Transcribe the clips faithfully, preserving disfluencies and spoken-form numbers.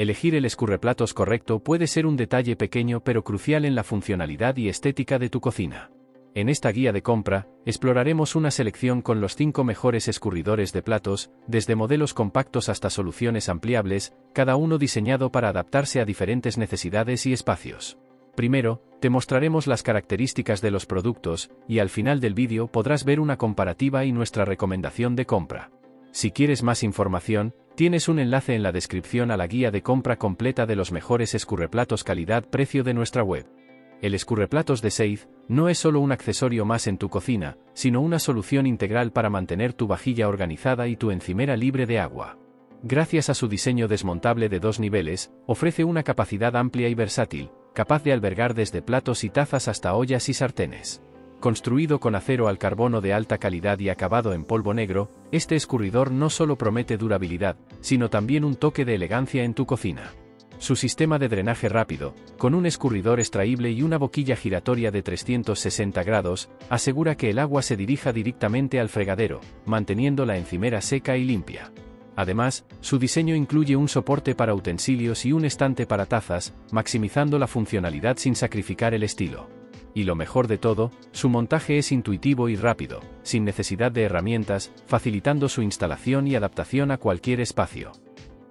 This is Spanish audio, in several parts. Elegir el escurreplatos correcto puede ser un detalle pequeño pero crucial en la funcionalidad y estética de tu cocina. En esta guía de compra, exploraremos una selección con los cinco mejores escurridores de platos, desde modelos compactos hasta soluciones ampliables, cada uno diseñado para adaptarse a diferentes necesidades y espacios. Primero, te mostraremos las características de los productos, y al final del vídeo podrás ver una comparativa y nuestra recomendación de compra. Si quieres más información, tienes un enlace en la descripción a la guía de compra completa de los mejores escurreplatos calidad-precio de nuestra web. El escurreplatos de Seitz no es solo un accesorio más en tu cocina, sino una solución integral para mantener tu vajilla organizada y tu encimera libre de agua. Gracias a su diseño desmontable de dos niveles, ofrece una capacidad amplia y versátil, capaz de albergar desde platos y tazas hasta ollas y sartenes. Construido con acero al carbono de alta calidad y acabado en polvo negro, este escurridor no solo promete durabilidad, sino también un toque de elegancia en tu cocina. Su sistema de drenaje rápido, con un escurridor extraíble y una boquilla giratoria de trescientos sesenta grados, asegura que el agua se dirija directamente al fregadero, manteniendo la encimera seca y limpia. Además, su diseño incluye un soporte para utensilios y un estante para tazas, maximizando la funcionalidad sin sacrificar el estilo. Y lo mejor de todo, su montaje es intuitivo y rápido, sin necesidad de herramientas, facilitando su instalación y adaptación a cualquier espacio.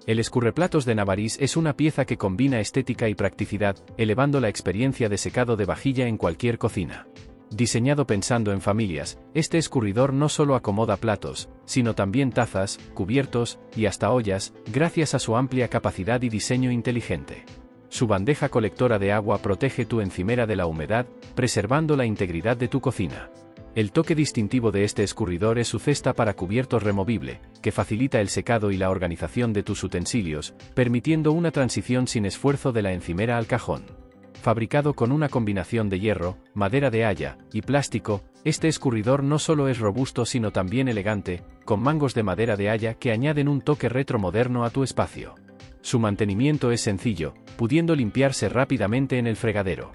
El escurreplatos de Navarís es una pieza que combina estética y practicidad, elevando la experiencia de secado de vajilla en cualquier cocina. Diseñado pensando en familias, este escurridor no solo acomoda platos, sino también tazas, cubiertos y hasta ollas, gracias a su amplia capacidad y diseño inteligente. Su bandeja colectora de agua protege tu encimera de la humedad, preservando la integridad de tu cocina. El toque distintivo de este escurridor es su cesta para cubiertos removible, que facilita el secado y la organización de tus utensilios, permitiendo una transición sin esfuerzo de la encimera al cajón. Fabricado con una combinación de hierro, madera de haya y plástico, este escurridor no solo es robusto sino también elegante, con mangos de madera de haya que añaden un toque retromoderno a tu espacio. Su mantenimiento es sencillo, pudiendo limpiarse rápidamente en el fregadero.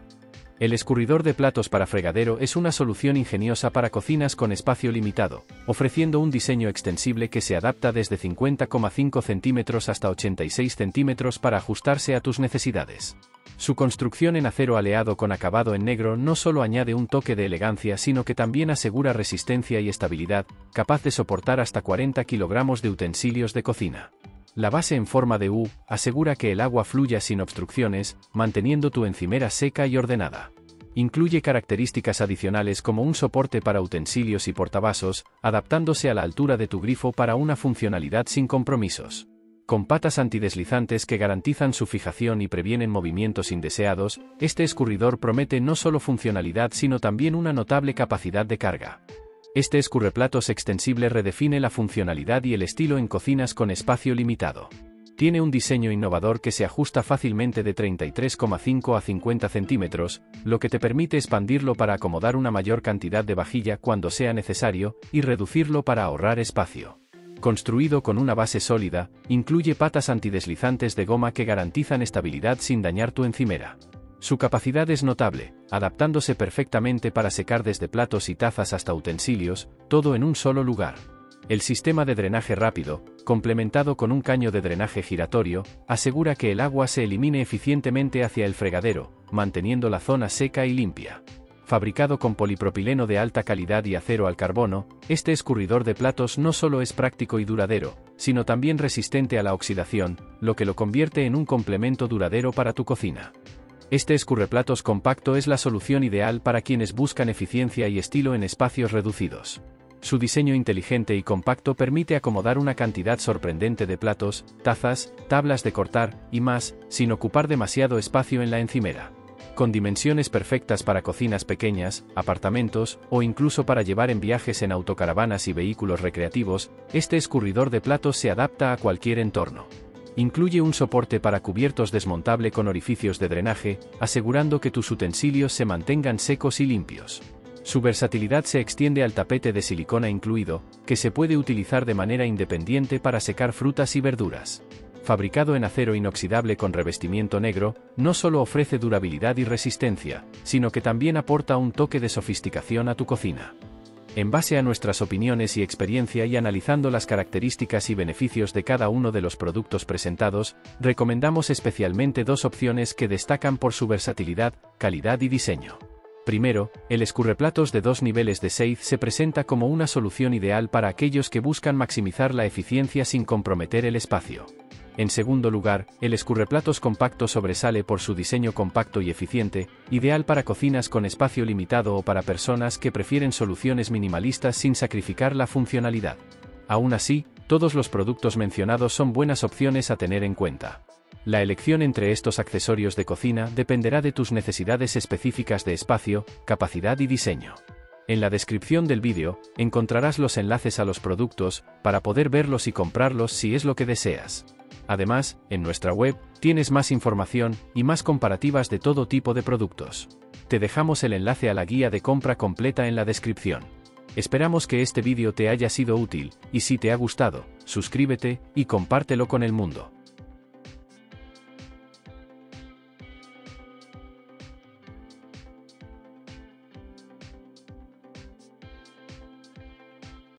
El escurridor de platos para fregadero es una solución ingeniosa para cocinas con espacio limitado, ofreciendo un diseño extensible que se adapta desde cincuenta coma cinco centímetros hasta ochenta y seis centímetros para ajustarse a tus necesidades. Su construcción en acero aleado con acabado en negro no solo añade un toque de elegancia sino que también asegura resistencia y estabilidad, capaz de soportar hasta cuarenta kilogramos de utensilios de cocina. La base en forma de U asegura que el agua fluya sin obstrucciones, manteniendo tu encimera seca y ordenada. Incluye características adicionales como un soporte para utensilios y portavasos, adaptándose a la altura de tu grifo para una funcionalidad sin compromisos. Con patas antideslizantes que garantizan su fijación y previenen movimientos indeseados, este escurridor promete no solo funcionalidad sino también una notable capacidad de carga. Este escurreplatos extensible redefine la funcionalidad y el estilo en cocinas con espacio limitado. Tiene un diseño innovador que se ajusta fácilmente de treinta y tres coma cinco a cincuenta centímetros, lo que te permite expandirlo para acomodar una mayor cantidad de vajilla cuando sea necesario, y reducirlo para ahorrar espacio. Construido con una base sólida, incluye patas antideslizantes de goma que garantizan estabilidad sin dañar tu encimera. Su capacidad es notable, adaptándose perfectamente para secar desde platos y tazas hasta utensilios, todo en un solo lugar. El sistema de drenaje rápido, complementado con un caño de drenaje giratorio, asegura que el agua se elimine eficientemente hacia el fregadero, manteniendo la zona seca y limpia. Fabricado con polipropileno de alta calidad y acero al carbono, este escurridor de platos no solo es práctico y duradero, sino también resistente a la oxidación, lo que lo convierte en un complemento duradero para tu cocina. Este escurreplatos compacto es la solución ideal para quienes buscan eficiencia y estilo en espacios reducidos. Su diseño inteligente y compacto permite acomodar una cantidad sorprendente de platos, tazas, tablas de cortar y más, sin ocupar demasiado espacio en la encimera. Con dimensiones perfectas para cocinas pequeñas, apartamentos o incluso para llevar en viajes en autocaravanas y vehículos recreativos, este escurridor de platos se adapta a cualquier entorno. Incluye un soporte para cubiertos desmontable con orificios de drenaje, asegurando que tus utensilios se mantengan secos y limpios. Su versatilidad se extiende al tapete de silicona incluido, que se puede utilizar de manera independiente para secar frutas y verduras. Fabricado en acero inoxidable con revestimiento negro, no solo ofrece durabilidad y resistencia, sino que también aporta un toque de sofisticación a tu cocina. en base a nuestras opiniones y experiencia y analizando las características y beneficios de cada uno de los productos presentados, recomendamos especialmente dos opciones que destacan por su versatilidad, calidad y diseño. Primero, el escurreplatos de dos niveles de Seitz se presenta como una solución ideal para aquellos que buscan maximizar la eficiencia sin comprometer el espacio. En segundo lugar, el escurreplatos compacto sobresale por su diseño compacto y eficiente, ideal para cocinas con espacio limitado o para personas que prefieren soluciones minimalistas sin sacrificar la funcionalidad. Aún así, todos los productos mencionados son buenas opciones a tener en cuenta. La elección entre estos accesorios de cocina dependerá de tus necesidades específicas de espacio, capacidad y diseño. En la descripción del vídeo, encontrarás los enlaces a los productos, para poder verlos y comprarlos si es lo que deseas. Además, en nuestra web, tienes más información y más comparativas de todo tipo de productos. Te dejamos el enlace a la guía de compra completa en la descripción. Esperamos que este vídeo te haya sido útil, y si te ha gustado, suscríbete y compártelo con el mundo.